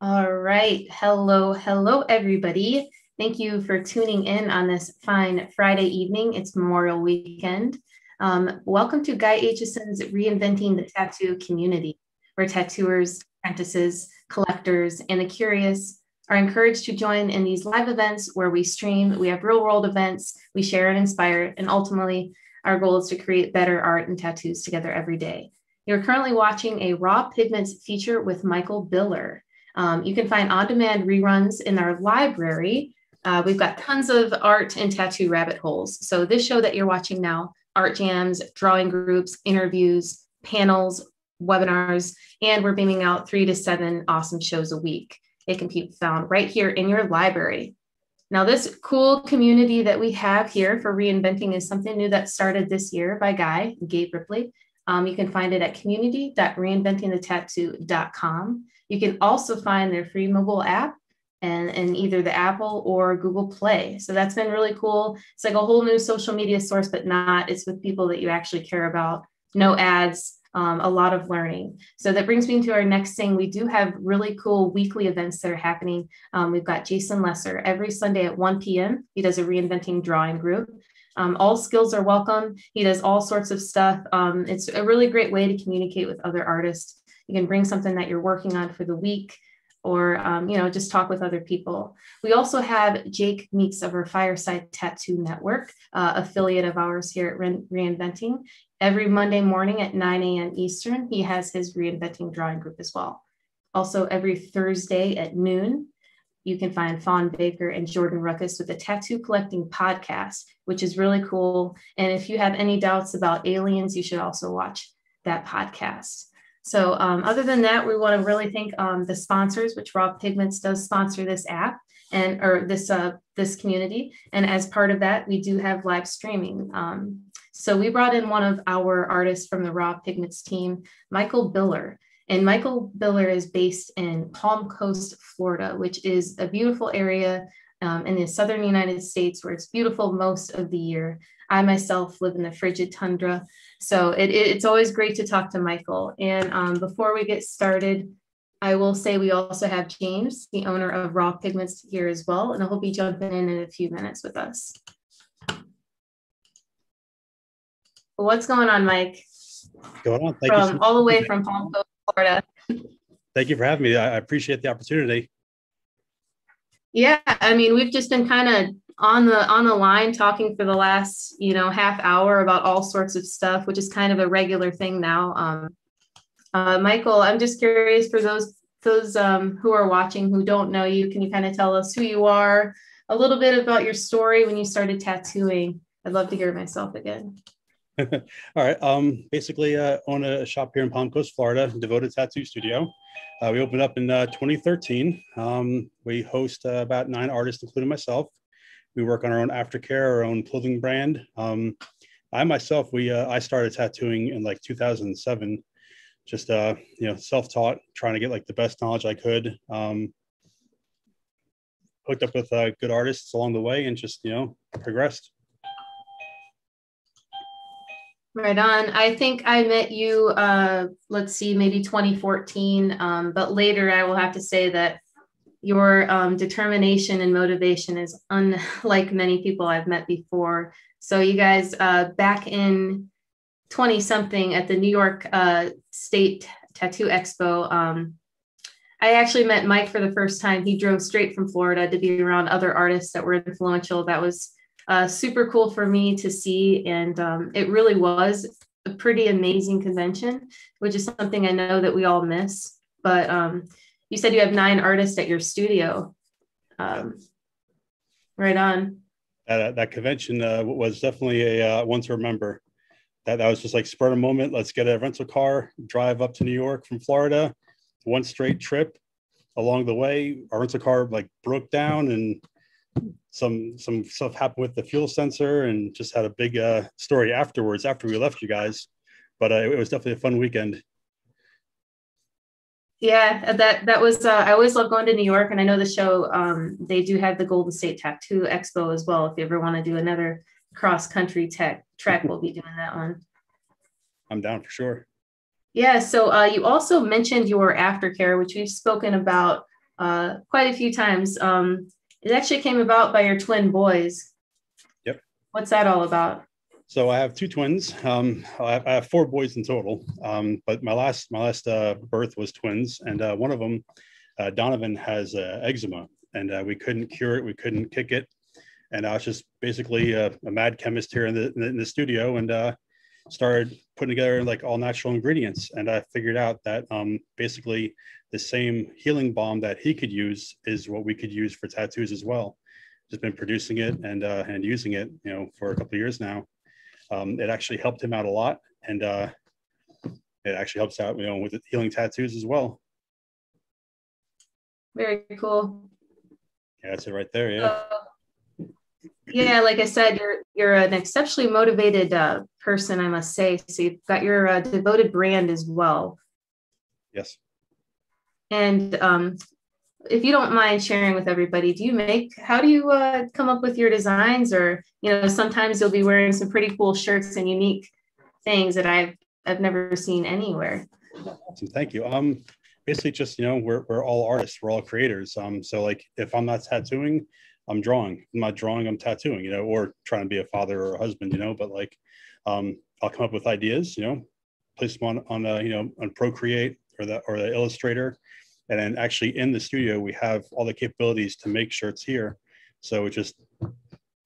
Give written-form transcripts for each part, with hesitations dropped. All right. Hello, everybody. Thank you for tuning in on this fine Friday evening. It's Memorial Weekend. Welcome to Guy Aitchison's Reinventing the Tattoo Community, where tattooers, apprentices, collectors, and the curious are encouraged to join in these live events where we stream, we have real-world events, we share and inspire, and ultimately our goal is to create better art and tattoos together every day. You're currently watching a Raw Pigments feature with Michael Biller. You can find on-demand reruns in our library. We've got tons of art and tattoo rabbit holes. So this show that you're watching now, art jams, drawing groups, interviews, panels, webinars, and we're beaming out 3 to 7 awesome shows a week. It can be found right here in your library. Now, this cool community that we have here for reinventing is something new that started this year by Guy, Gabe Ripley. You can find it at community.reinventingthetattoo.com. You can also find their free mobile app and in either the Apple or Google Play. So that's been really cool. It's like a whole new social media source, but not. It's with people that you actually care about. No ads, a lot of learning. So that brings me to our next thing. We do have really cool weekly events that are happening. We've got Jason Lesser every Sunday at 1 p.m. He does a reinventing drawing group. All skills are welcome. He does all sorts of stuff. It's a really great way to communicate with other artists. You can bring something that you're working on for the week or, you know, just talk with other people. We also have Jake Meeks of our Fireside Tattoo Network, affiliate of ours here at Reinventing. Every Monday morning at 9 a.m. Eastern, he has his Reinventing drawing group as well. Also every Thursday at noon, you can find Fawn Baker and Jordan Ruckus with the Tattoo Collecting Podcast, which is really cool. And if you have any doubts about aliens, you should also watch that podcast. So other than that, we want to really thank the sponsors, which Raw Pigments does sponsor this app and or this community. And as part of that, we do have live streaming. So we brought in one of our artists from the Raw Pigments team, Michael Biller. And Michael Biller is based in Palm Coast, Florida, which is a beautiful area in the southern United States where it's beautiful most of the year. I myself live in the frigid tundra, so it's always great to talk to Michael. And before we get started, I will say we also have James, the owner of Raw Pigments, here as well, and he'll be jumping in a few minutes with us. What's going on, Mike? What's going on? Thank you so much. All the way from Palm Coast, Florida. Thank you for having me. I appreciate the opportunity. Yeah, I mean, we've just been kind of on the line talking for the last, you know, half hour about all sorts of stuff, which is kind of a regular thing now. Michael, I'm just curious for those who are watching who don't know you, can you kind of tell us who you are, a little bit about your story when you started tattooing? I'd love to hear myself again. All right. Basically, own a shop here in Palm Coast, Florida, Devoted Tattoo Studio. We opened up in 2013. We host about 9 artists, including myself. We work on our own aftercare, our own clothing brand. I started tattooing in like 2007, just, you know, self-taught, trying to get like the best knowledge I could. Hooked up with good artists along the way and just, you know, progressed. Right on. I think I met you, let's see, maybe 2014, but later I will have to say that your determination and motivation is unlike many people I've met before. So you guys, back in 20-something at the New York State Tattoo Expo, I actually met Mike for the first time. He drove straight from Florida to be around other artists that were influential. That was super cool for me to see. And it really was a pretty amazing convention, which is something I know that we all miss. But you said you have 9 artists at your studio. Right on. That convention was definitely a one to remember. That was just like spur of the moment. Let's get a rental car, drive up to New York from Florida, one straight trip. Along the way, our rental car like broke down and some stuff happened with the fuel sensor, and just had a big story afterwards after we left you guys. But it was definitely a fun weekend. Yeah, that was, I always love going to New York, and I know the show, they do have the Golden State Tattoo Expo as well. If you ever want to do another cross-country track, we'll be doing that one. I'm down for sure. Yeah, so you also mentioned your aftercare, which we've spoken about quite a few times. It actually came about by your twin boys. Yep. What's that all about? So I have two twins. I have four boys in total, but my last birth was twins, and one of them, Donovan, has eczema, and we couldn't cure it. We couldn't kick it. And I was just basically a mad chemist here in the studio, and started putting together like all natural ingredients. And I figured out that basically the same healing balm that he could use is what we could use for tattoos as well. Just been producing it and using it, you know, for a couple of years now. It actually helped him out a lot, and it actually helps out, you know, with the healing tattoos as well. Very cool. Yeah, that's it right there. Yeah. Yeah, like I said, you're an exceptionally motivated person, I must say. So you've got your Devoted brand as well. Yes. And if you don't mind sharing with everybody, how do you come up with your designs? Or, you know, sometimes you'll be wearing some pretty cool shirts and unique things that I've never seen anywhere. Awesome. Thank you. Basically just, you know, we're all artists, we're all creators. So like if I'm not tattooing, I'm drawing. If I'm not drawing, I'm tattooing, you know, or trying to be a father or a husband, you know, but like I'll come up with ideas, you know, place them on Procreate or the Illustrator. And then actually in the studio, we have all the capabilities to make shirts here. So we just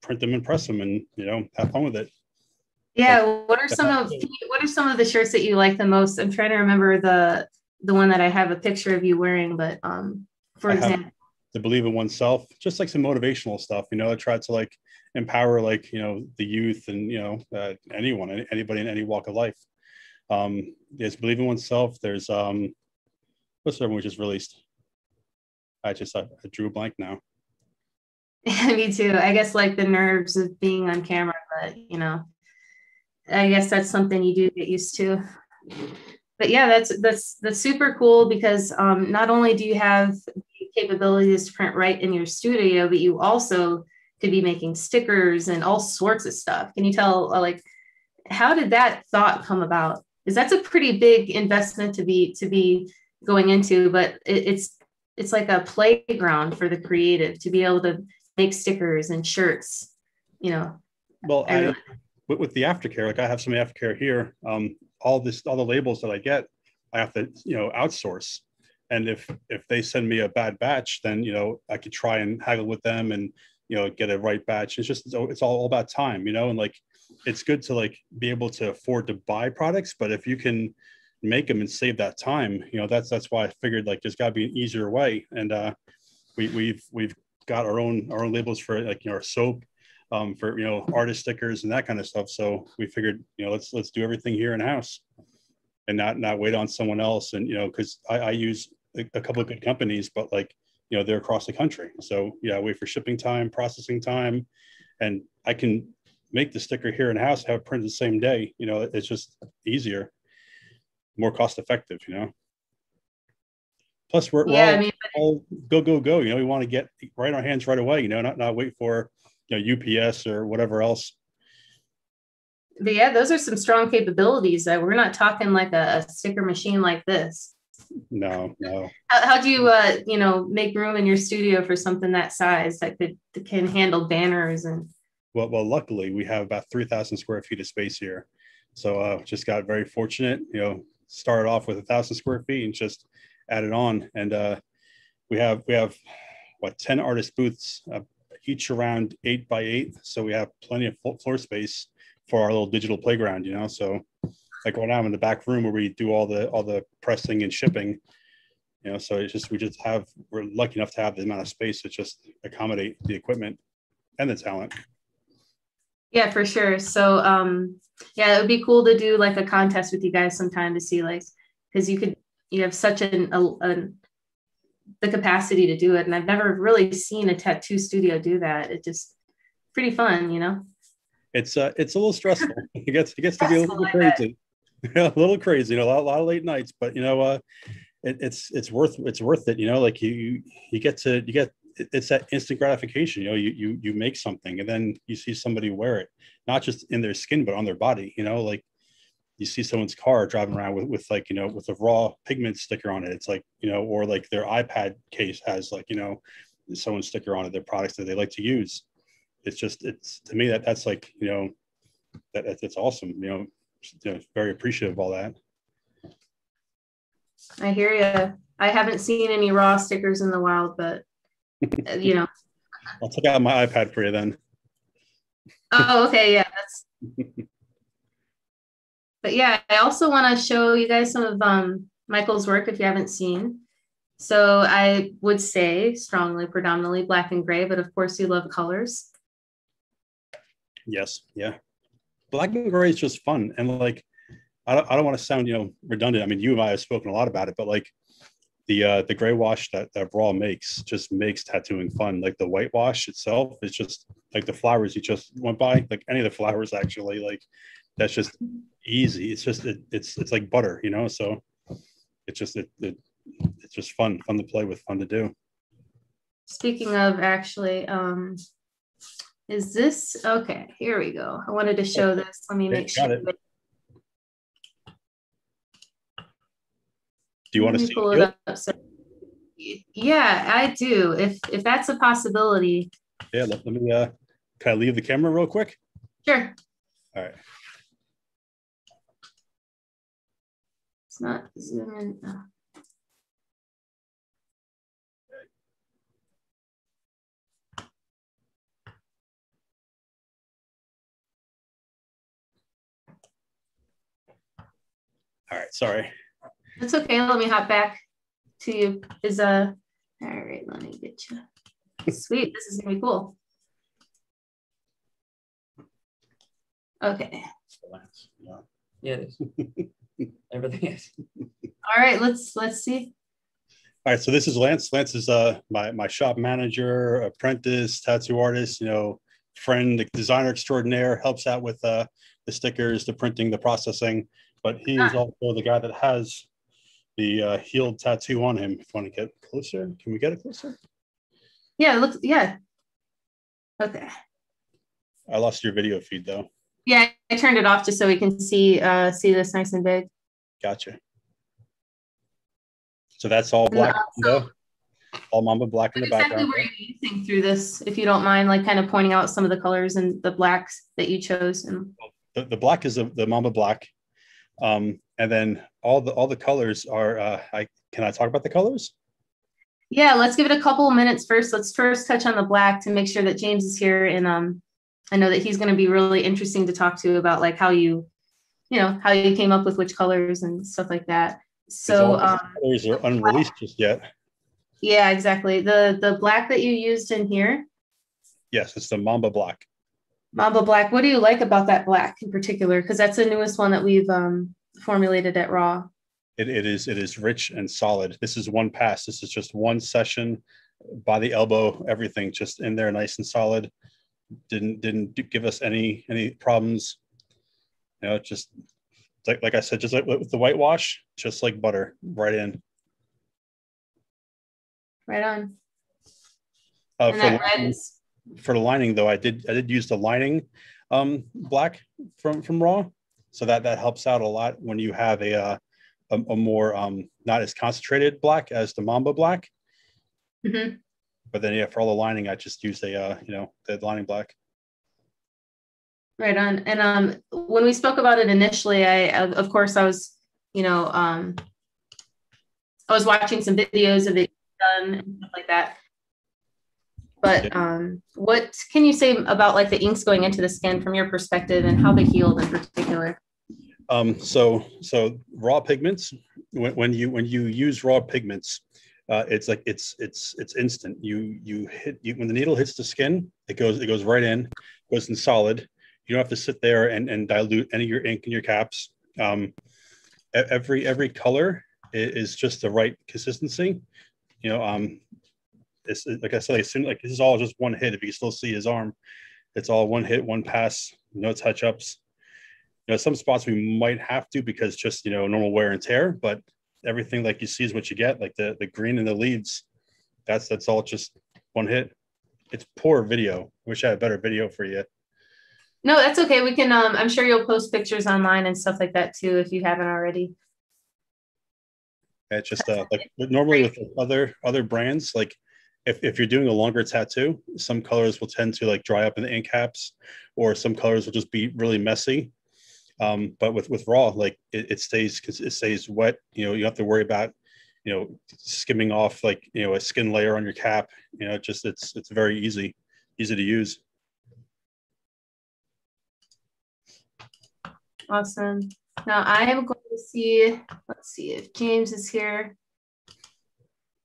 print them and press them and, you know, have fun with it. Yeah. Like, what are some of the shirts that you like the most? I'm trying to remember the one that I have a picture of you wearing, but for example, to believe in oneself, just like some motivational stuff, you know. I try to like empower, like, you know, the youth and, you know, anybody in any walk of life. There's believe in oneself. There's what's the one we just released? I drew a blank now. Yeah, me too. I guess like the nerves of being on camera, but you know, I guess that's something you do get used to. But yeah, that's super cool because not only do you have capabilities to print right in your studio, but you also could be making stickers and all sorts of stuff. Can you tell, like, how did that thought come about? Because that's a pretty big investment to be going into, but it's like a playground for the creative to be able to make stickers and shirts, you know. Well, with the aftercare, like I have some aftercare here. All the labels that I get, I have to, you know, outsource. And if they send me a bad batch, then, you know, I could try and haggle with them and, you know, get a right batch. It's just, it's all about time, you know, and like, it's good to like be able to afford to buy products, but if you can make them and save that time, you know, that's why I figured like, there's gotta be an easier way. And we've got our own labels for like, you know, our soap, for, you know, artist stickers and that kind of stuff. So we figured, you know, let's do everything here in house and not wait on someone else. And, you know, cause I use a couple of good companies, but like, you know, they're across the country. So yeah, I wait for shipping time, processing time, and I can make the sticker here in house, have it printed the same day. You know, it's just easier, more cost effective, you know. Plus we're all go. You know, we want to get right in our hands right away, you know, not wait for, you know, UPS or whatever else. But yeah, those are some strong capabilities. We're not talking like a sticker machine like this. No. How do you, you know, make room in your studio for something that size that can handle banners and? Well, luckily we have about 3,000 square feet of space here. So just got very fortunate, you know, started off with 1,000 square feet and just added on. And we have what, 10 artist booths, each around 8 by 8. So we have plenty of floor space for our little digital playground, you know. So like right now I'm in the back room where we do all the pressing and shipping, you know. So it's just, we're lucky enough to have the amount of space to just accommodate the equipment and the talent. Yeah, for sure. So yeah, it would be cool to do like a contest with you guys sometime to see, like, because you have such the capacity to do it, and I've never really seen a tattoo studio do that. It's just pretty fun, you know. It's a little stressful. It gets to be a little crazy, you know, a lot of late nights. But you know, it's worth it. You know, like you get it's that instant gratification. You know, you make something and then you see somebody wear it, not just in their skin but on their body. You know, like you see someone's car driving around with like, you know, with a Raw Pigment sticker on it. It's like, you know, or like their iPad case has like, you know, someone's sticker on it, their products that they like to use. It's just, it's to me that that's like, you know, that's awesome. You know, very appreciative of all that. I hear you. I haven't seen any Raw stickers in the wild, but you know, I'll take out my iPad for you then. Oh, okay. Yeah. That's... But yeah, I also want to show you guys some of Michael's work if you haven't seen. So I would say strongly predominantly black and gray, but of course you love colors. Yes. Yeah. Black and gray is just fun. And like, I don't want to sound, you know, redundant. I mean, you and I have spoken a lot about it, but like the gray wash that Raw makes just makes tattooing fun. Like the white wash itself is just like the flowers you just went by, like any of the flowers actually, like that's just easy. It's just, it's like butter, you know? So it's just, it's just fun to play with, fun to do. Speaking of actually, is this, okay, here we go. I wanted to show this. Let me make sure. Do you want to see it up? So, yeah, I do. If that's a possibility. Yeah, let me, can I leave the camera real quick? Sure. All right. It's not zooming. Oh. All right, sorry. That's okay. Let me hop back to you. All right, let me get you. Sweet, this is gonna be cool. Okay. Yeah, it is. Everything is. All right, let's see. All right, so this is Lance. Lance is my shop manager, apprentice, tattoo artist, you know, friend, designer extraordinaire, helps out with the stickers, the printing, the processing, but he is also the guy that has the healed tattoo on him. If you want to get closer, can we get it closer? Yeah, it looks, yeah. Okay. I lost your video feed though. Yeah, I turned it off just so we can see this nice and big. Gotcha. So that's all black, all Mamba black in the background. Exactly where you're using through this, if you don't mind, like kind of pointing out some of the colors and the blacks that you chose. And the black is the Mamba black. And then all the colors are, can I talk about the colors? Yeah, let's give it a couple of minutes first. Let's first touch on the black to make sure that James is here. And I know that he's going to be really interesting to talk to about like how you came up with which colors and stuff like that. So colors are unreleased just yet. Yeah, exactly. The black that you used in here. Yes, it's the Mamba black. Mamba black. What do you like about that black in particular? Because that's the newest one that we've formulated at Raw. It is rich and solid. This is one pass. This is just one session, body, elbow, everything just in there, nice and solid. Didn't give us any problems. You know, just like I said, just like with the whitewash, just like butter, right in. Right on. And that red is. For the lining though, I did use the lining black from Raw, so that helps out a lot when you have a more not as concentrated black as the Mamba black. Mm-hmm. But then yeah, for all the lining, I just used the lining black. Right on. And when we spoke about it initially, I was watching some videos of it done and stuff like that. But what can you say about like the inks going into the skin from your perspective and how they healed in particular? So Raw Pigments, when you use Raw Pigments, it's like it's instant. When the needle hits the skin, it goes right in, goes in solid. You don't have to sit there and dilute any of your ink in your caps. Every color is just the right consistency, you know. It's, like I said, as soon, like this is all just one hit. If you can still see his arm, it's all one hit, one pass, no touch-ups. You know, some spots we might have to because just, you know, normal wear and tear, but everything like you see is what you get, like the green and the leaves, that's all just one hit. It's poor video. I wish I had a better video for you. No, that's okay. We can, I'm sure you'll post pictures online and stuff like that too, if you haven't already. It's just like normally with other brands, like if you're doing a longer tattoo, some colors will tend to like dry up in the ink caps, or some colors will just be really messy. But with Raw, like it stays wet. You know, you don't have to worry about, you know, skimming off like, you know, a skin layer on your cap. You know, it just it's very easy to use. Awesome. Now I am going to see, let's see if James is here.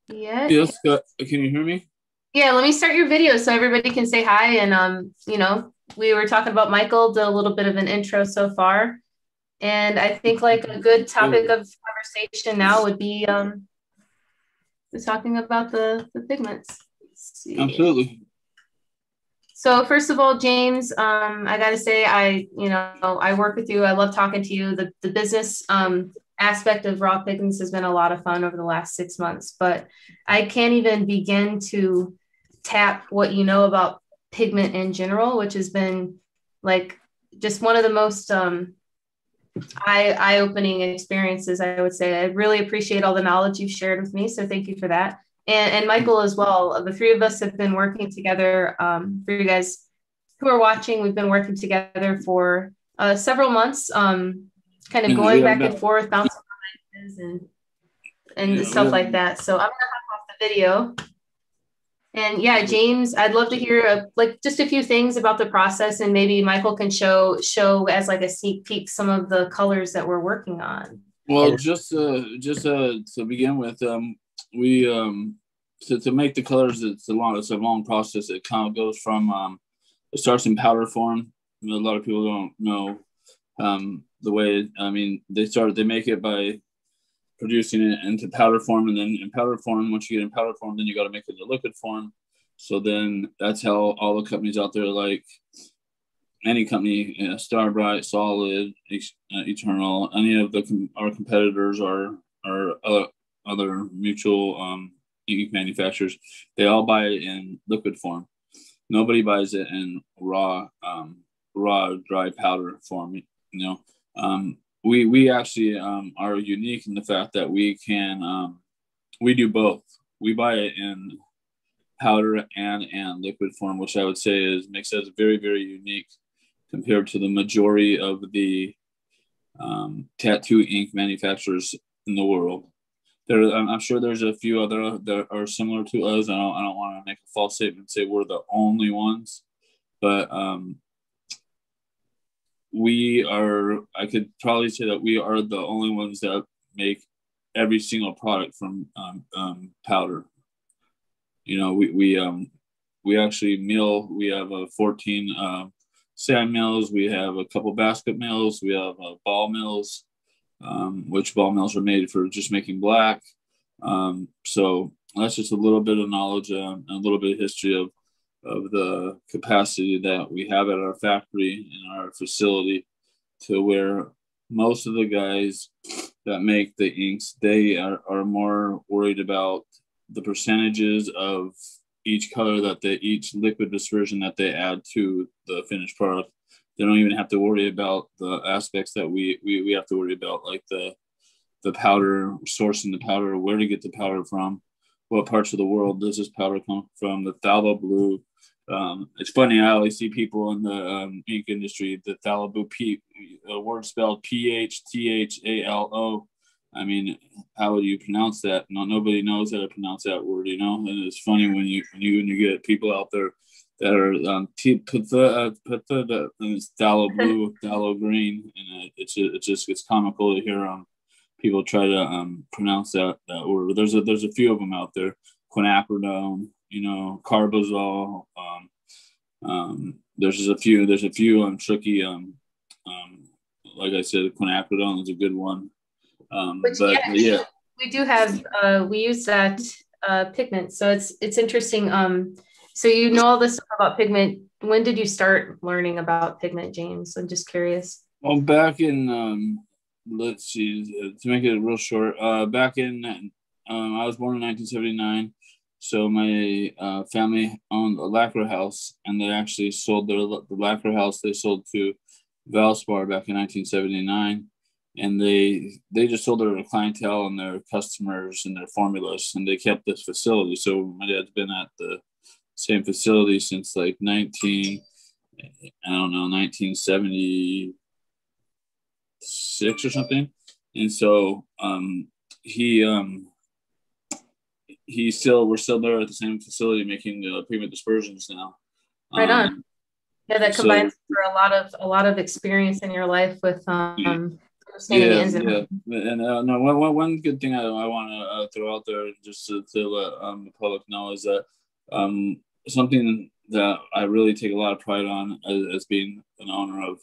Yeah. Yes. Can you hear me? Yeah. Let me start your video so everybody can say hi. And, you know, we were talking about Michael, did a little bit of an intro so far. And I think like a good topic of conversation now would be talking about the pigments. Absolutely. So first of all, James, I got to say, I work with you. I love talking to you. The business aspect of Raw Pigments has been a lot of fun over the last 6 months, but I can't even begin to tap what you know about pigment in general, which has been like just one of the most eye-opening experiences, I would say. I really appreciate all the knowledge you've shared with me. So thank you for that. And Michael as well. The three of us have been working together. For you guys who are watching, we've been working together for several months, kind of going back and forth, bouncing ideas and stuff like that. So I'm gonna hop off the video. And yeah, James, I'd love to hear like just a few things about the process, and maybe Michael can show as like a sneak peek some of the colors that we're working on. Well, just to begin with. To make the colors, it's a long process. It kind of goes from, it starts in powder form. I mean, a lot of people don't know the way, I mean, they make it by producing it into powder form. And then in powder form, once you get in powder form, then you got to make it into liquid form. So then that's how all the companies out there, like any company, you know, Starbright, Solid, Eternal, any of our competitors are other mutual ink manufacturers, they all buy it in liquid form. Nobody buys it in raw dry powder form. You know, we actually are unique in the fact that we can we do both. We buy it in powder and liquid form, which I would say makes us very, very unique compared to the majority of the tattoo ink manufacturers in the world. I'm sure there's a few other that are similar to us. I don't want to make a false statement and say we're the only ones, but we are. I could probably say that we are the only ones that make every single product from powder. You know, we actually mill. We have 14 sand mills. We have a couple basket mills. We have ball mills. Which ball mills are made for just making black. So that's just a little bit of knowledge and a little bit of history of the capacity that we have at our factory and our facility, to where most of the guys that make the inks, they are more worried about the percentages of each color each liquid dispersion that they add to the finished product. They don't even have to worry about the aspects that we have to worry about, like the powder, sourcing the powder, where to get the powder from, what parts of the world does this powder come from, the phthalo blue. It's funny, I always see people in the ink industry, the phthalo blue, a word spelled P-H-T-H-A-L-O. I mean, how do you pronounce that? No, nobody knows how to pronounce that word, you know? And it's funny when you get people out there that are phthalo blue, phthalo green, and it's comical to hear people try to pronounce that word. There's a few of them out there. Quinacridone, you know, Carbazole. There's just a few. There's a few tricky. Like I said, Quinacridone is a good one. We do have. We use that pigment, so it's interesting. So you know all this stuff about pigment. When did you start learning about pigment, James? I'm just curious. Well, back in, let's see, to make it real short, back in, I was born in 1979. So my family owned a lacquer house, and they actually sold the lacquer house they sold to Valspar back in 1979. And they just sold their clientele and their customers and their formulas, and they kept this facility. So my dad's been at the same facility since like 1976 or something. And so we're still there at the same facility making pigment dispersions now. Right on. Yeah, that combines for a lot of experience in your life with No, one good thing I want to throw out there, just to let the public know, is that something that I really take a lot of pride on as being an owner of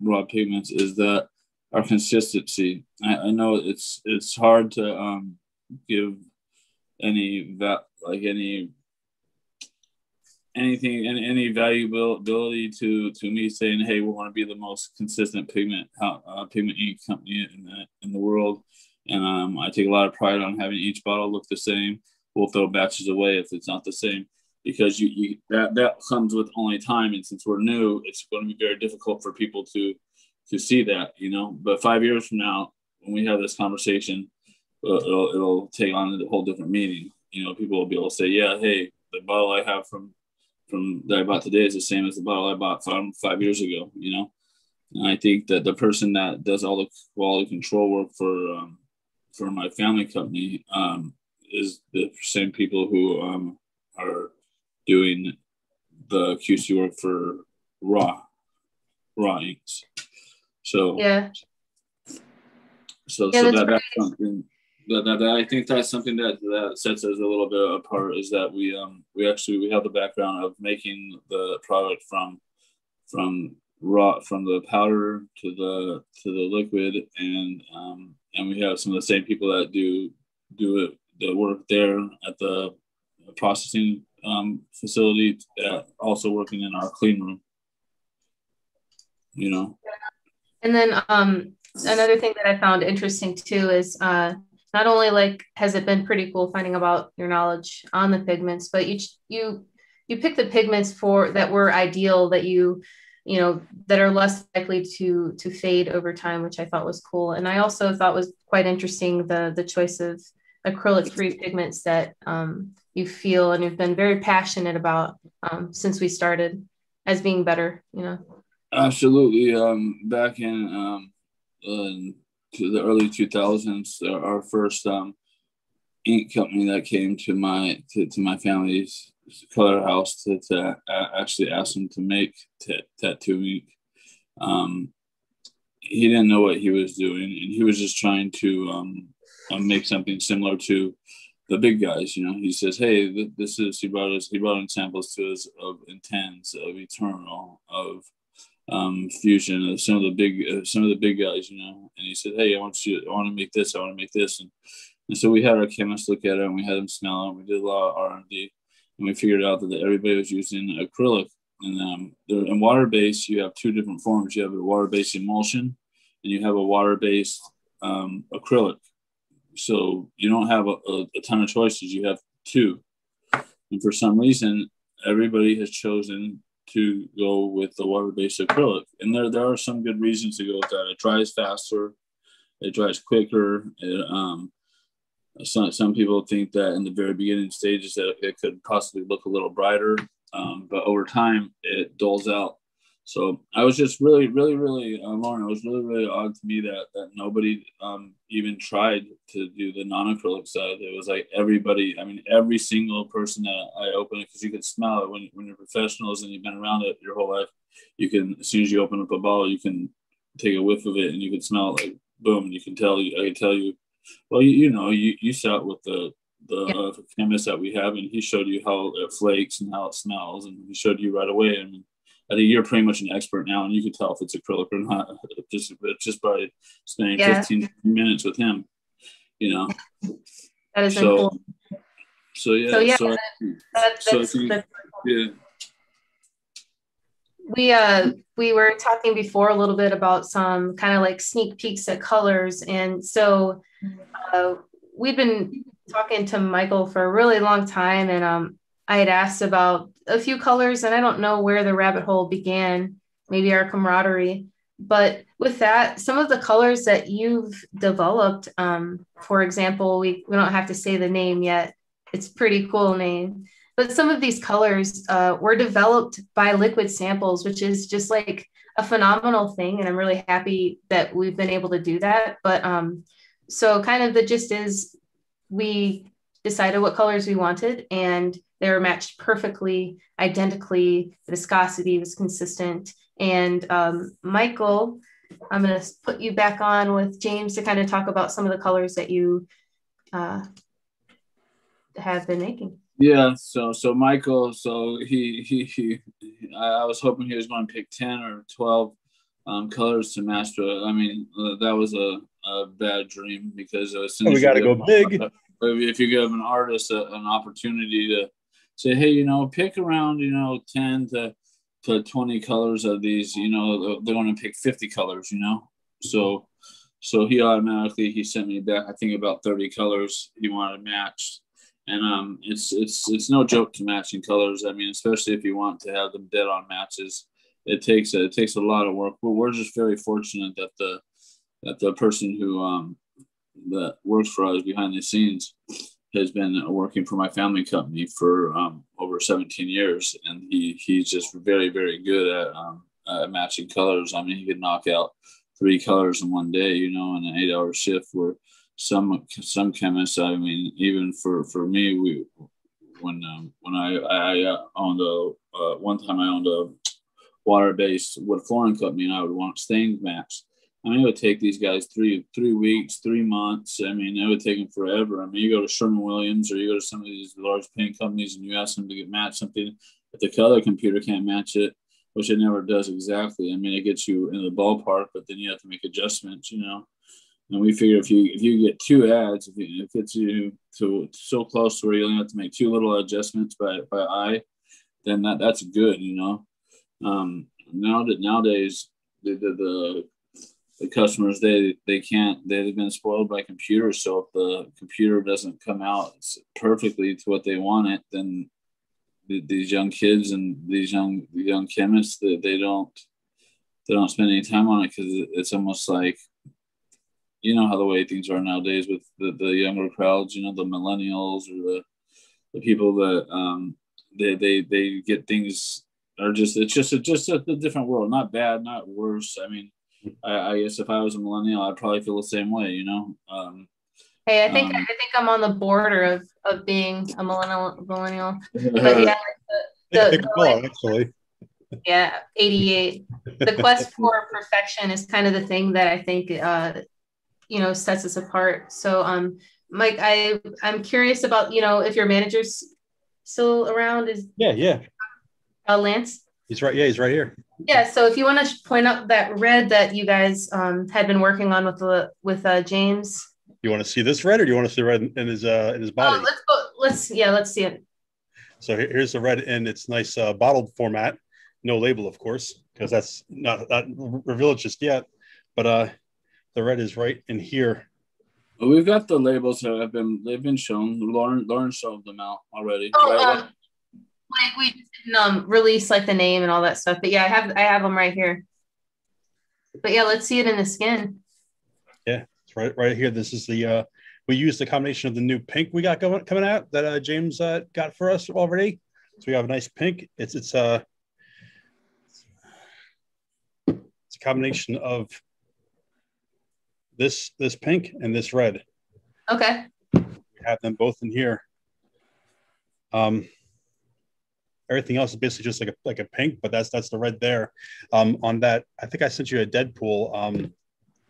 Raw Pigments is that our consistency. I know it's hard to give any valuability to me saying, hey, we want to be the most consistent pigment ink company in the world. And I take a lot of pride on having each bottle look the same. We'll throw batches away if it's not the same, because that comes with only time. And since we're new, it's going to be very difficult for people to see that, you know. But 5 years from now, when we have this conversation, it'll take on a whole different meaning. You know, people will be able to say, yeah, hey, the bottle I have from that I bought today is the same as the bottle I bought from 5 years ago, you know. And I think that the person that does all the quality control work for my family company is the same people who are doing the QC work for raw inks. So yeah. So that's something that I think that's something that sets us a little bit apart, is that we have the background of making the product from the powder to the liquid, and we have some of the same people that do it, the work there at the processing facility, also working in our clean room, you know. And then another thing that I found interesting too is not only like has it been pretty cool finding about your knowledge on the pigments, but you pick the pigments for that were ideal, that you know, that are less likely to fade over time, which I thought was cool. And I also thought was quite interesting the choice of acrylic-free pigments that you feel and you've been very passionate about since we started, as being better, you know. Absolutely. Back in the early 2000s, our first ink company that came to my family's color house to actually ask him to make tattoo ink. He didn't know what he was doing, and he was just trying to make something similar to the big guys, you know. He says, "Hey, he brought in samples to us of Intense, of Eternal, of Fusion, of some of the big guys, you know." And he said, "Hey, I want to make this. I want to make this." And so we had our chemists look at it, and we had them smell it. And we did a lot of R&D, and we figured out that everybody was using acrylic. And in water based, you have two different forms. You have a water based emulsion, and you have a water based acrylic. So you don't have a ton of choices. You have two. And for some reason, everybody has chosen to go with the water-based acrylic. And there are some good reasons to go with that. It dries faster. It dries quicker. Some people think that in the very beginning stages that it could possibly look a little brighter. But over time, it dulls out. So I was just really, really, really, Lauren, it was really, really odd to me that nobody even tried to do the non-acrylic side. It was like everybody, I mean, every single person that I opened it, because you can smell it when you're professionals and you've been around it your whole life. You can, as soon as you open up a bottle, you can take a whiff of it and you can smell it, like, boom, and you can tell, I can tell you, well, you sat with the chemist that we have, and he showed you how it flakes and how it smells, and he showed you right away. I mean, I think you're pretty much an expert now, and you can tell if it's acrylic or not just by spending 15 minutes with him, you know. That is so cool. That's cool. Yeah. We were talking before a little bit about some kind of like sneak peeks at colors, and so we've been talking to Michael for a really long time, and I had asked about a few colors, and I don't know where the rabbit hole began, maybe our camaraderie. But with that, some of the colors that you've developed, for example, we don't have to say the name yet. It's a pretty cool name. But some of these colors were developed by liquid samples, which is just like a phenomenal thing. And I'm really happy that we've been able to do that. But so kind of the gist is we decided what colors we wanted, and they were matched perfectly, identically. The viscosity was consistent. And Michael, I'm going to put you back on with James to kind of talk about some of the colors that you have been making. Yeah. So Michael, so he I was hoping he was going to pick 10 or 12 colors to master. I mean, that was a bad dream, because we got to go big. If you give an artist an opportunity to say, hey, pick around, 10 to 20 colors of these, they're going to pick 50 colors, So he automatically, he sent me back, I think about 30 colors he wanted matched. And it's no joke to matching colors. I mean, especially if you want to have them dead on matches, it takes a lot of work. But we're just very fortunate that the person who that works for us behind the scenes has been working for my family company for over 17 years. And he's just very, very good at matching colors. I mean, he could knock out 3 colors in one day, in an 8-hour shift, where some chemists, I mean, even for me, one time I owned a water-based wood flooring company, and I would want stains matched. I mean, it would take these guys three weeks, 3 months. I mean, it would take them forever. I mean, you go to Sherwin Williams, or you go to some of these large paint companies, and you ask them to get matched something, but the color computer can't match it, which it never does exactly. I mean, it gets you in the ballpark, but then you have to make adjustments, And we figure if you get 2 ads, if it's you to so close to where you only have to make 2 little adjustments by eye, then that's good, Nowadays the customers, they've been spoiled by computers. So if the computer doesn't come out perfectly to what they want it, then these young kids and these young chemists, they don't spend any time on it, because it's almost like, how the way things are nowadays with the younger crowds, the millennials, or the people that they get things are just, it's just a different world. Not bad, not worse. I mean, I guess if I was a millennial, I'd probably feel the same way, Hey, I think I'm on the border of being a millennial. But yeah, actually. Yeah, 88. The quest for perfection is kind of the thing that I think sets us apart. So, Mike, I'm curious about, if your manager's still around. Lance? He's right. Yeah, he's right here. Yeah. So if you want to point out that red that you guys had been working on with James. You want to see this red, or do you want to see red in his body? Let's see it. So here's the red in its nice bottled format. No label, of course, because that's not revealed just yet. But the red is right in here. Well, we've got the labels that they've been shown. Lauren showed them out already. Oh, right? Like we didn't release like the name and all that stuff. But yeah, I have them right here. But yeah, let's see it in the skin. Yeah, it's right here. This is the we used the combination of the new pink we got coming out that James got for us already. So we have a nice pink. It's a combination of this pink and this red. Okay. We have them both in here. Everything else is basically just like a pink, but that's the red there. On that, I think I sent you a Deadpool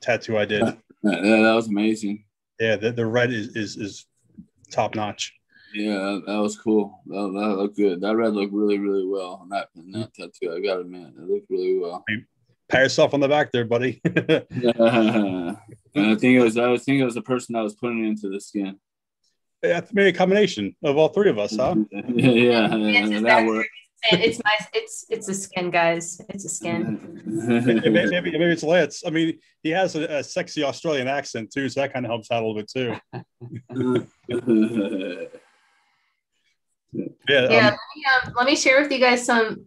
tattoo I did. That was amazing. Yeah, the red is top notch. Yeah, that was cool. That looked good. That red looked really, really well on that tattoo. I gotta admit, it looked really well. Pat yourself on the back there, buddy. And I think it was the person that was putting it into the skin. Yeah, maybe a combination of all three of us, huh? Yeah, that worked. It's a skin, guys. It's a skin. maybe it's Lance. I mean, he has a sexy Australian accent too, so that kind of helps out a little bit too. Let me share with you guys some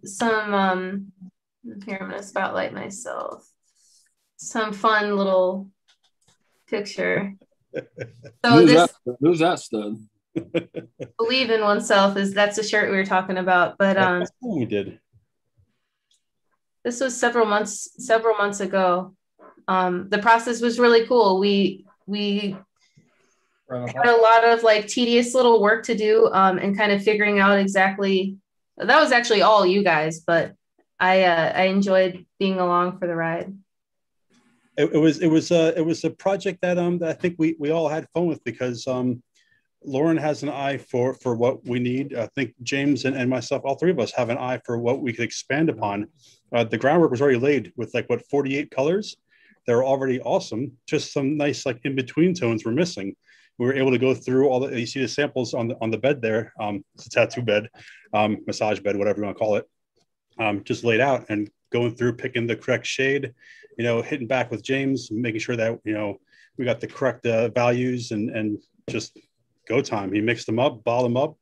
here, I'm gonna spotlight myself. Some fun little picture. So who's that stud? Believe in oneself that's a shirt we were talking about, but we did. This was several months ago. The process was really cool. We had a lot of like tedious little work to do, and kind of figuring out exactly. That was actually all you guys, but I enjoyed being along for the ride. It was a project that I think we all had fun with, because Lauren has an eye for what we need. I think James and myself, all three of us, have an eye for what we could expand upon. The groundwork was already laid with 48 colors. They were already awesome. Just some nice in-between tones were missing. We were able to go through all the, you see the samples on the bed there. It's a tattoo bed, massage bed, whatever you want to call it. Just laid out and going through, picking the correct shade, hitting back with James, making sure that, we got the correct values and just go time. He mixed them up, bottled them up,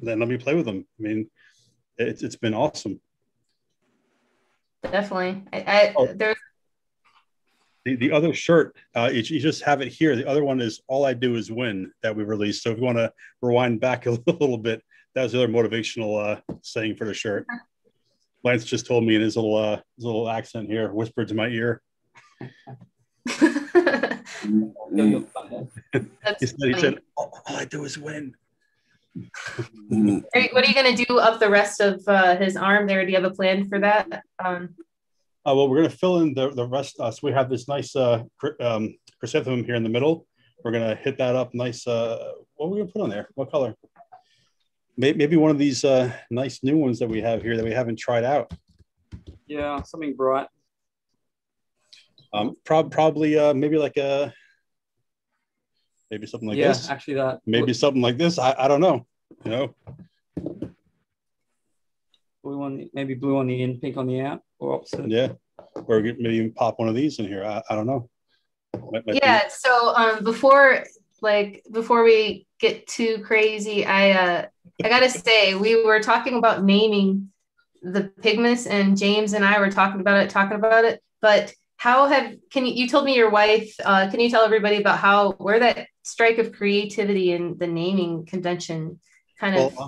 then let me play with them. I mean, it's been awesome. Definitely. The other shirt, you just have it here. The other one is All I Do Is Win that we released. So if you want to rewind back a little bit, that was the other motivational saying for the shirt. Lance just told me in his little accent here, whispered to my ear. he said, all I do is win. What are you going to do up the rest of his arm there? Do you have a plan for that? Well, we're going to fill in the rest. So we have this nice chrysanthemum here in the middle. We're going to hit that up nice. What are we going to put on there? What color? Maybe one of these nice new ones that we have here that we haven't tried out. Yeah, something bright. Probably maybe maybe something like this. Yeah, actually that. Maybe something like this. I don't know. Blue on the, maybe blue on the in, pink on the out, or opposite. Yeah, or maybe even pop one of these in here. I don't know. Yeah. So before we get too crazy, I gotta say, we were talking about naming the pigments, and James and I were talking about it. But how you told me your wife? Can you tell everybody about where that strike of creativity and the naming convention kind of?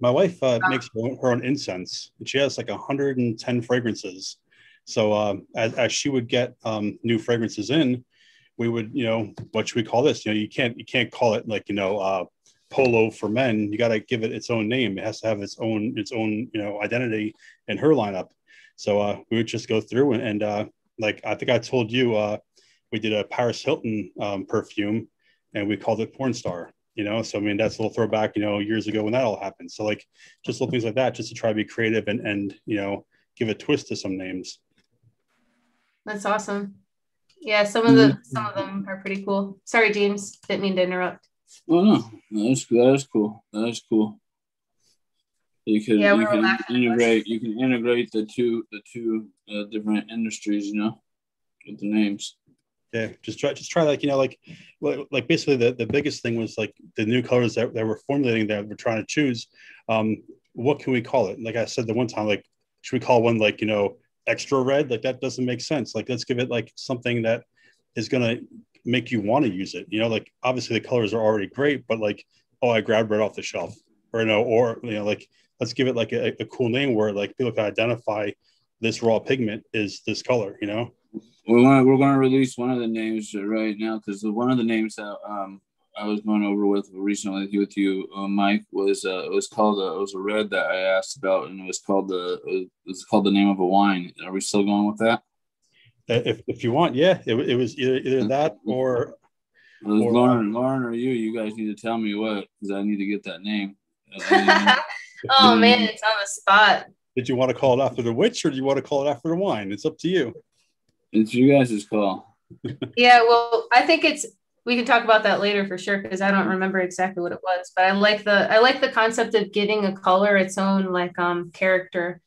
My wife makes her own incense, and she has 110 fragrances. So as she would get new fragrances in, we would, what should we call this? You can't call it Polo for men. You got to give it its own name. It has to have its own identity in her lineup. So we would just go through and I think I told you we did a Paris Hilton perfume, and we called it Porn Star. So I mean, that's a little throwback, years ago when that all happened. So just little things like that, just to try to be creative and give a twist to some names. That's awesome. Yeah, some of them are pretty cool. Sorry, James, didn't mean to interrupt. Oh no, that's cool. That's cool. You can integrate the two different industries, with the names. Yeah, just try basically the biggest thing was the new colors that we're formulating that we're trying to choose. What can we call it? Like I said the one time, should we call one extra red? That doesn't make sense. Let's give it something that is gonna make you want to use it. Obviously the colors are already great, but I grabbed red off the shelf, let's give it a cool name where people can identify this raw pigment is this color. We're going to release one of the names right now, because one of the names that I was going over with recently with you, Mike, was it was called it was a red that I asked about, and it was called the name of a wine. Are we still going with that? If you want, yeah. It was either that or Lauren or you guys need to tell me what, because I need to get that name. Oh man, it's on the spot. Did you want to call it after the witch, or do you want to call it after the wine? It's up to you. It's you guys' call. Yeah, well, I think we can talk about that later for sure, because I don't remember exactly what it was, but I like the concept of giving a color its own character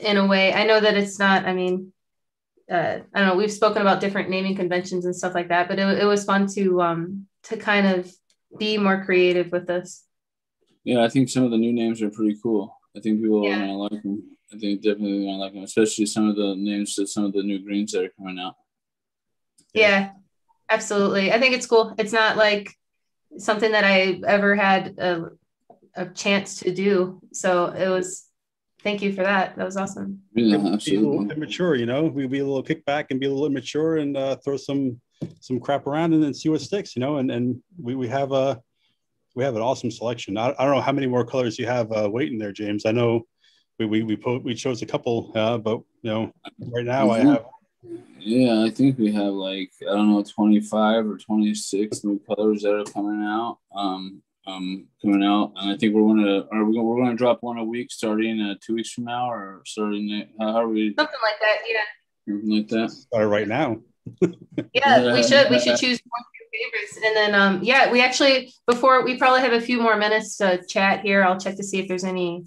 in a way. I know that it's not, I don't know, we've spoken about different naming conventions and stuff like that, but it was fun to kind of be more creative with this. Yeah, I think some of the new names are pretty cool. I think people are going to like them. I think definitely going to like them, especially some of the names that some of the new greens that are coming out. Yeah, absolutely. I think it's cool. It's not like something that I ever had a chance to do. So it was, thank you for that. That was awesome. Yeah, absolutely. Be a little immature, you know, we be a little kickback and be a little immature and throw some crap around and then see what sticks, you know, and we have an awesome selection. I don't know how many more colors you have waiting there, James. I know we chose a couple, but you know, right now I have. Yeah, I think we have like, I don't know, 25 or 26 new colors that are coming out. And I think we're going to drop one a week starting 2 weeks from now, or starting how are we? Something like that, yeah. Something like that. Start right now. Yeah, we should choose one of your favorites, and then we actually we probably have a few more minutes to chat here. I'll check to see if there's any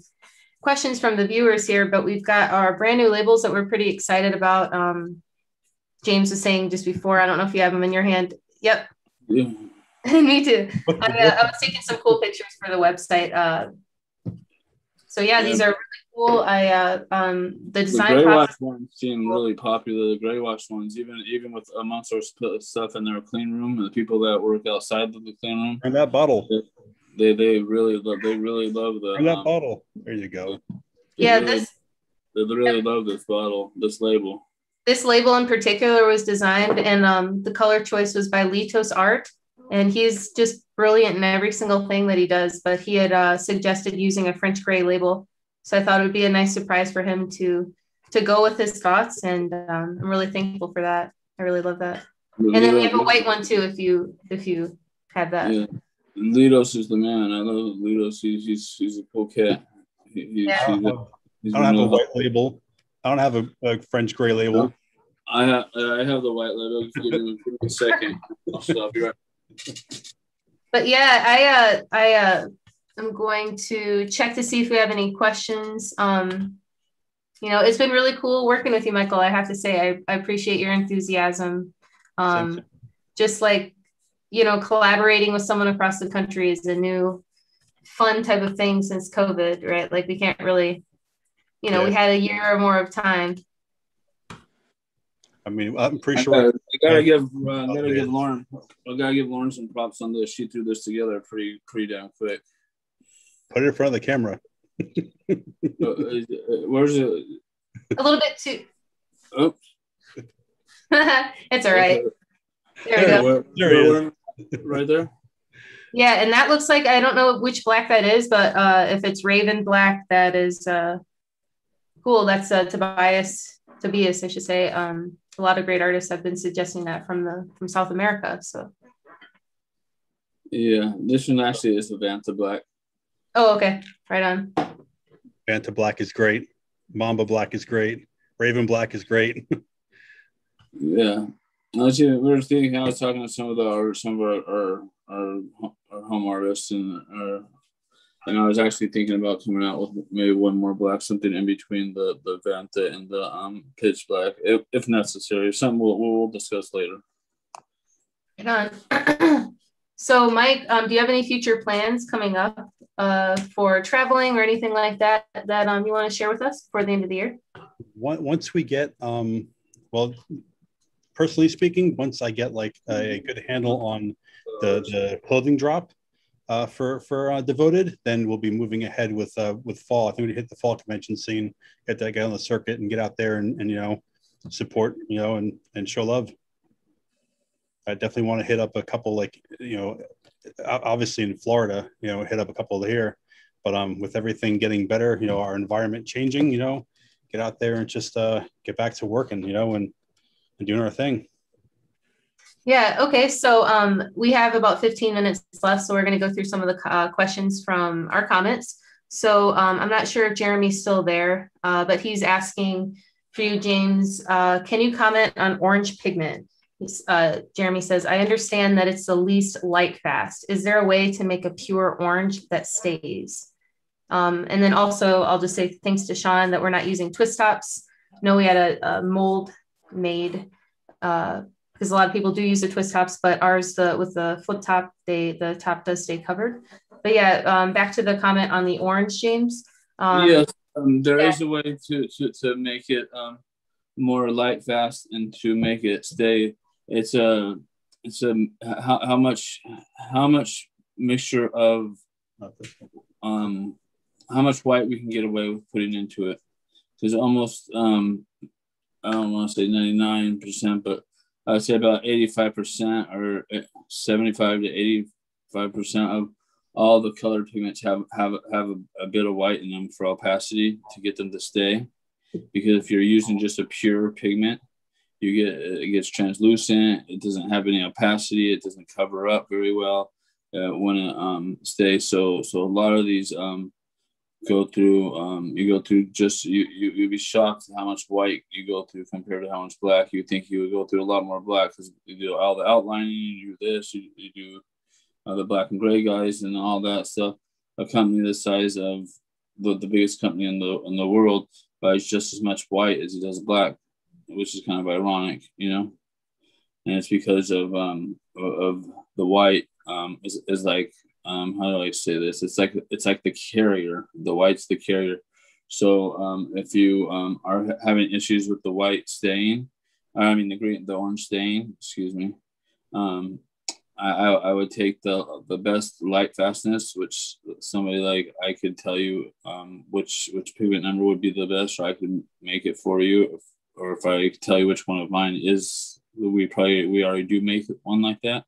questions from the viewers here, but we've got our brand new labels that we're pretty excited about. James was saying just before, I don't know if you have them in your hand. Yep. Yeah. Me too. I was taking some cool pictures for the website. These are really cool. The design process ones seem really popular. The gray wash ones, even with amongst our stuff in their clean room and the people that work outside of the clean room. And that bottle. They really love the. And that bottle. There you go. They really love this bottle. This label. This label in particular was designed, and the color choice was by Litos Art. And he's just brilliant in every single thing that he does, but he had suggested using a French gray label. So I thought it would be a nice surprise for him to go with his thoughts. And I'm really thankful for that. I really love that. And then we have a white one too, if you have that. Yeah. Litos is the man. I love Litos. He's a cool cat. I don't have a white label. I don't have a French gray label. I have the white label. Give me a second. I'll be right. But yeah, I'm going to check to see if we have any questions. You know, it's been really cool working with you, Michael. I have to say, I appreciate your enthusiasm. Just like, you know, collaborating with someone across the country is a new fun type of thing since COVID, right? Like we can't really, you know, we had a year or more of time. I mean, I'm pretty sure. I gotta give Lauren some props on this. She threw this together pretty damn quick. Put it in front of the camera. Where's it? A little bit too. Oops. It's all right. There we go. There it is. Right there. Yeah, and that looks like, I don't know which black that is, but if it's Raven Black, that is cool. That's Tobias, I should say. A lot of great artists have been suggesting that from South America. So yeah, this one actually is the Vanta Black. Oh, okay, right on. Vanta Black is great. Mamba Black is great. Raven Black is great. Yeah, I was talking to some of our home artists, and I was actually thinking about coming out with maybe one more black, something in between the Vanta and the Pitch Black, if necessary. Something we'll discuss later. Right on. So, Mike, do you have any future plans coming up for traveling or anything like that you want to share with us before the end of the year? Once we get, personally speaking, once I get like a good handle on the clothing drop, for Devoted, then we'll be moving ahead with fall. I think we hit the fall convention scene, get that guy on the circuit, and get out there and you know, support, you know, and show love. I definitely want to hit up a couple, like, you know, obviously in Florida, you know, hit up a couple here, but with everything getting better, you know, our environment changing, you know, get out there and just get back to working, you know, and doing our thing. Yeah. Okay. So we have about 15 minutes left. So we're going to go through some of the questions from our comments. So I'm not sure if Jeremy's still there, but he's asking for you, James, can you comment on orange pigment? Jeremy says, I understand that it's the least light fast. Is there a way to make a pure orange that stays? And then also I'll just say thanks to Sean that we're not using twist tops. No, we had a mold made because a lot of people do use the twist tops, but ours, with the flip top, the top does stay covered. But yeah, back to the comment on the orange, James. Yes, there is a way to make it more light fast and to make it stay. It's how much mixture of how much white we can get away with putting into it, because almost I don't want to say 99%, but I'd say about 85% or 75 to 85% of all the color pigments have a bit of white in them for opacity to get them to stay. Because if you're using just a pure pigment, it gets translucent. It doesn't have any opacity. It doesn't cover up very well when it stays. So a lot of these you'd be shocked at how much white you go through compared to how much black. You think you would go through a lot more black because you do all the outlining, you do this, you do the black and gray guys and all that stuff. A company the size of the biggest company in the world buys just as much white as it does black, which is kind of ironic, you know. And it's because of the white is like how do I say this? It's like the carrier. The white's the carrier. So if you are having issues with the white stain, I mean the orange stain, excuse me. I would take the best light fastness, which somebody like I could tell you which pigment number would be the best, or I could make it for you, or if I could tell you which one of mine is, we already do make one like that.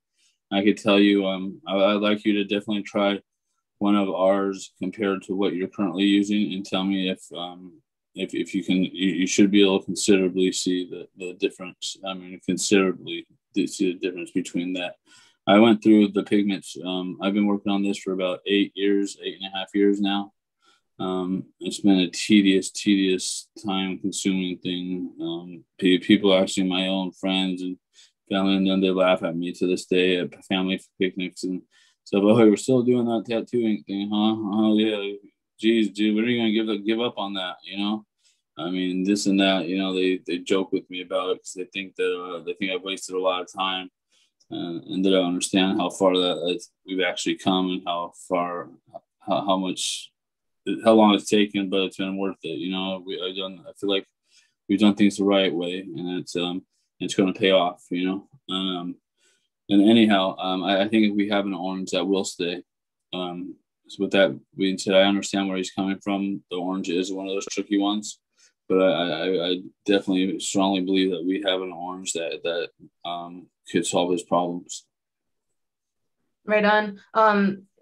I could tell you, I'd like you to definitely try one of ours compared to what you're currently using, and tell me if you can, you should be able to considerably see the difference. I mean, considerably see the difference between that. I went through the pigments. I've been working on this for about 8 and a half years now. It's been a tedious, time-consuming thing. People, actually my own friends and family, and then they laugh at me to this day at family picnics and stuff. Oh, you're still doing that tattooing thing, huh? Oh, yeah. Geez, dude, what are you going to give up on that, you know? I mean, this and that, you know, they joke with me about it because they think that I've wasted a lot of time and that I understand how far that we've actually come and how long it's taken, but it's been worth it. You know, I feel like we've done things the right way, and it's going to pay off, you know. And anyhow, I think if we have an orange that will stay. So with that being said, I understand where he's coming from. The orange is one of those tricky ones, but I definitely strongly believe that we have an orange that could solve his problems. Right on.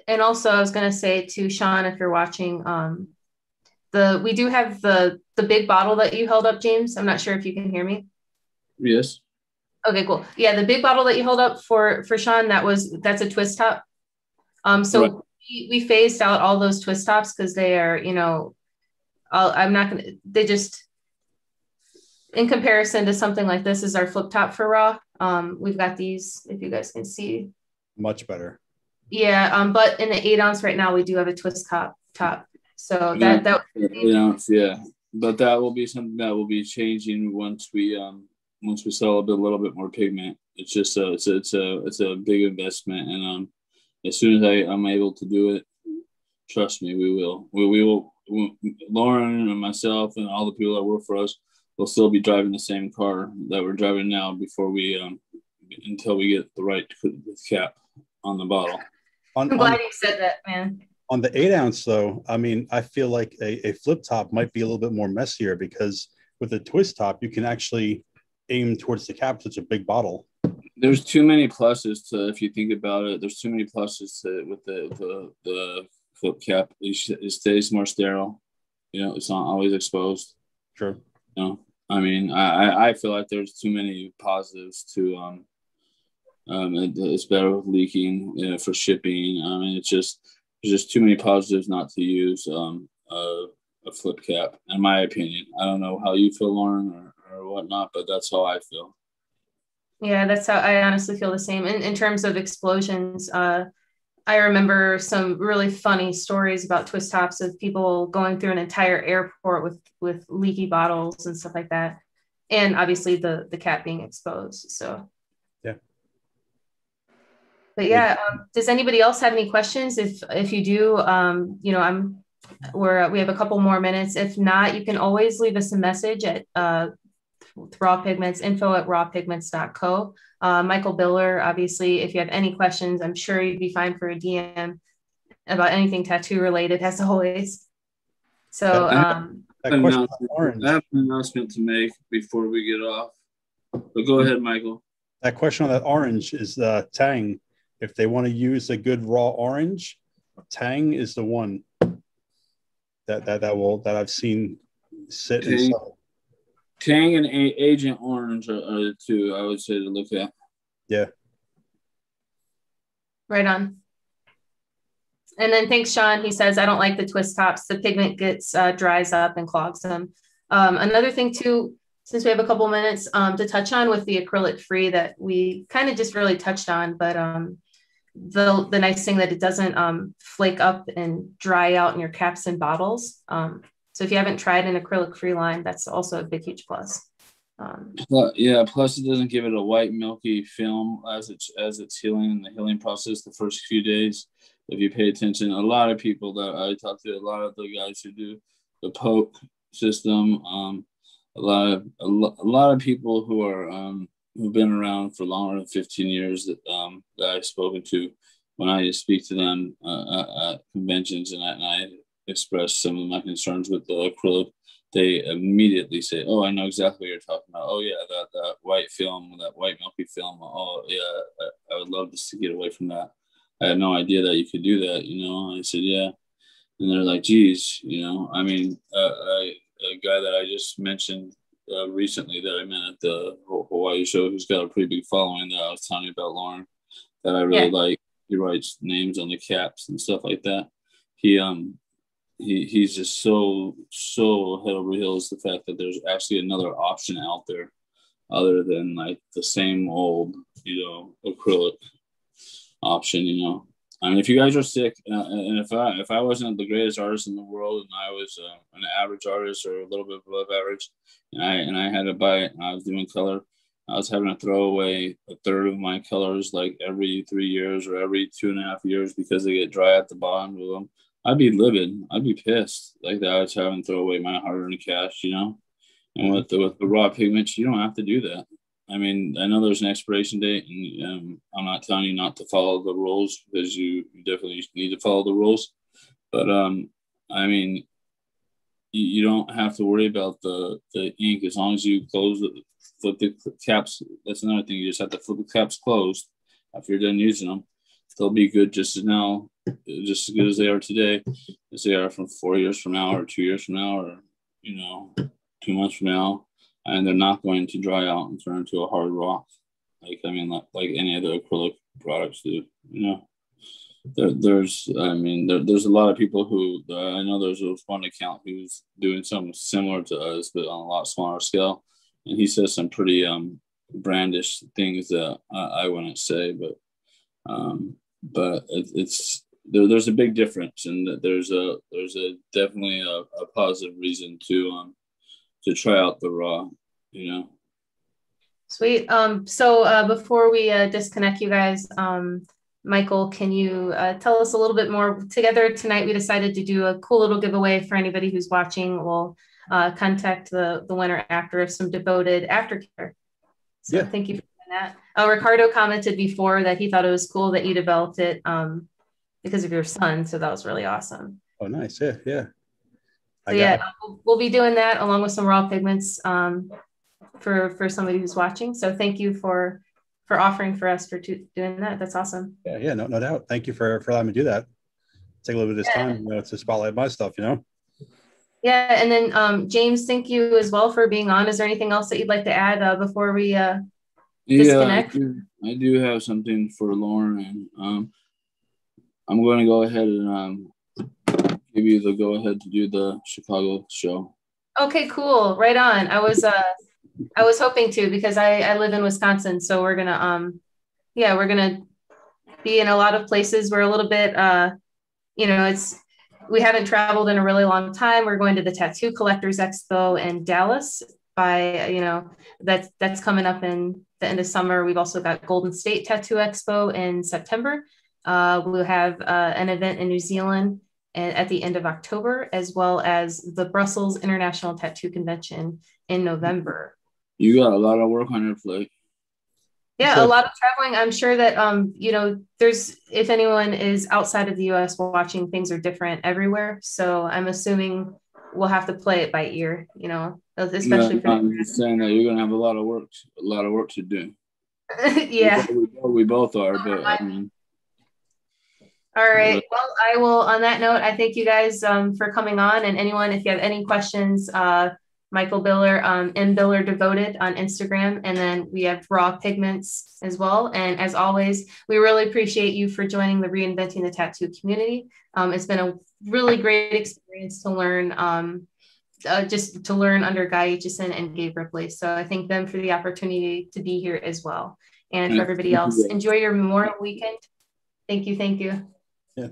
And also I was going to say to Sean, if you're watching, we do have the big bottle that you held up, James. I'm not sure if you can hear me. Yes. Okay, cool. Yeah, the big bottle that you held up for Sean, that's a twist top. So right. We phased out all those twist tops because they are, you know, they just, in comparison to something like this is our flip top for Raw. We've got these, if you guys can see. Much better. Yeah, but in the 8 ounce right now, we do have a twist top. So that would be 8 ounce, yeah. But that will be something that will be changing once we sell a little bit more pigment. It's just it's a big investment, and as soon as I'm able to do it, trust me, we will. Lauren and myself and all the people that work for us will still be driving the same car that we're driving now before we until we get the right cap on the bottle. I'm glad you said that, man. On the 8 ounce though, I mean, I feel like a flip top might be a little bit more messier, because with a twist top you can actually aim towards the cap. Such a big bottle. There's too many pluses to, if you think about it, there's too many pluses to with the flip cap. It stays more sterile. You know, it's not always exposed. Sure. You know, I mean, I feel like there's too many positives to. It's better with leaking, you know, for shipping. I mean, there's just too many positives not to use a flip cap, in my opinion. I don't know how you feel, Lauren, or whatnot, but that's how I feel. Yeah, that's how I honestly feel the same. In terms of explosions, I remember some really funny stories about twist tops of people going through an entire airport with leaky bottles and stuff like that. And obviously the cap being exposed. So But yeah, does anybody else have any questions? If you do, you know, we have a couple more minutes. If not, you can always leave us a message at Raw Pigments, info@rawpigments.co. Michael Biller, obviously, if you have any questions, I'm sure you'd be fine for a DM about anything tattoo related, as always. So I have an announcement to make before we get off. But go ahead, Michael. That question on that orange is Tang. If they want to use a good raw orange, Tang is the one that I've seen sit and sell. Tang and Agent Orange are the two I would say to look at. Yeah. Right on. And then thanks, Sean. He says, I don't like the twist tops. The pigment gets dries up and clogs them. Another thing too, since we have a couple minutes to touch on with the acrylic free that we kind of just really touched on, but the nice thing that it doesn't flake up and dry out in your caps and bottles. So if you haven't tried an acrylic free line, that's also a big, huge plus. Yeah. Plus it doesn't give it a white milky film as it's healing in the healing process the first few days. If you pay attention, a lot of people that I talk to, a lot of the guys who do the poke system, a lot of people who are who've been around for longer than 15 years that I've spoken to, when I speak to them at conventions and I express some of my concerns with the acrylic, they immediately say, "Oh, I know exactly what you're talking about. Oh yeah, that white film, that white milky film. Oh yeah, I would love just to get away from that. I had no idea that you could do that, you know." And I said, "Yeah," and they're like, "Geez, you know." I mean, a guy that I just mentioned recently that I met at the Hawaii show, who's got a pretty big following that I was telling you about, Lauren, that I really like. He writes names on the caps and stuff like that. He's just so head over heels the fact that there's actually another option out there other than like the same old, you know, acrylic option, you know. I mean, if you guys are sick, and if I wasn't the greatest artist in the world, and I was an average artist or a little bit above average, and I had to buy it, and I was doing color, I was having to throw away a third of my colors like every 3 years or every 2.5 years because they get dry at the bottom of them, I'd be livid. I'd be pissed. Like that, I was having to throw away my hard-earned cash, you know. And with the raw pigments, you don't have to do that. I mean, I know there's an expiration date, and I'm not telling you not to follow the rules, because you definitely need to follow the rules. But, I mean, you don't have to worry about the ink as long as you flip the caps. That's another thing. You just have to flip the caps closed after you're done using them. They'll be good just as good as they are today, as they are from 4 years from now or 2 years from now or, you know, 2 months from now. And they're not going to dry out and turn into a hard rock, like any other acrylic products do. You know, there's a lot of people who I know. There's one account who's doing something similar to us, but on a lot smaller scale, and he says some pretty brandish things that I wouldn't say, but there's a big difference, and there's a definitely a positive reason to try out the raw, you know. Sweet. So before we disconnect you guys, Michael, can you tell us a little bit more? Together tonight, we decided to do a cool little giveaway for anybody who's watching. We'll contact the winner after of some devoted aftercare. So yeah. Thank you for doing that. Ricardo commented before that he thought it was cool that you developed it because of your son. So that was really awesome. Oh, nice. Yeah. Yeah. So yeah, we'll be doing that along with some raw pigments for somebody who's watching. So thank you for offering for us doing that. That's awesome. Yeah, no doubt. Thank you for allowing me to do that. Take a little bit of this time, you know, to spotlight my stuff, you know. Yeah, and then James, thank you as well for being on. Is there anything else that you'd like to add before we disconnect? I do have something for Lauren, and I'm going to go ahead and give you the go ahead to do the Chicago show. Okay, cool. Right on. I was hoping to, because I live in Wisconsin, so we're gonna we're gonna be in a lot of places. We're a little bit we haven't traveled in a really long time. We're going to the Tattoo Collectors Expo in Dallas that's coming up in the end of summer. We've also got Golden State Tattoo Expo in September. We'll have an event in New Zealand at the end of October, as well as the Brussels International Tattoo Convention in November. You got a lot of work on your plate. Yeah, so, a lot of traveling. I'm sure that, you know, there's, if anyone is outside of the US watching, things are different everywhere. So I'm assuming we'll have to play it by ear, you know, especially. Yeah, I'm just saying that you're going to have a lot of work to do. Yeah. We both are, but I mean. All right. Well, I will, on that note, I thank you guys for coming on. And anyone, if you have any questions, Michael Biller, @Biller Devoted on Instagram. And then we have Raw Pigments as well. And as always, we really appreciate you for joining the Reinventing the Tattoo community. It's been a really great experience to learn, just to learn under Guy Aitchison and Gabe Ripley. So I thank them for the opportunity to be here as well. And for everybody else, enjoy your Memorial Weekend. Thank you. Thank you. Yeah,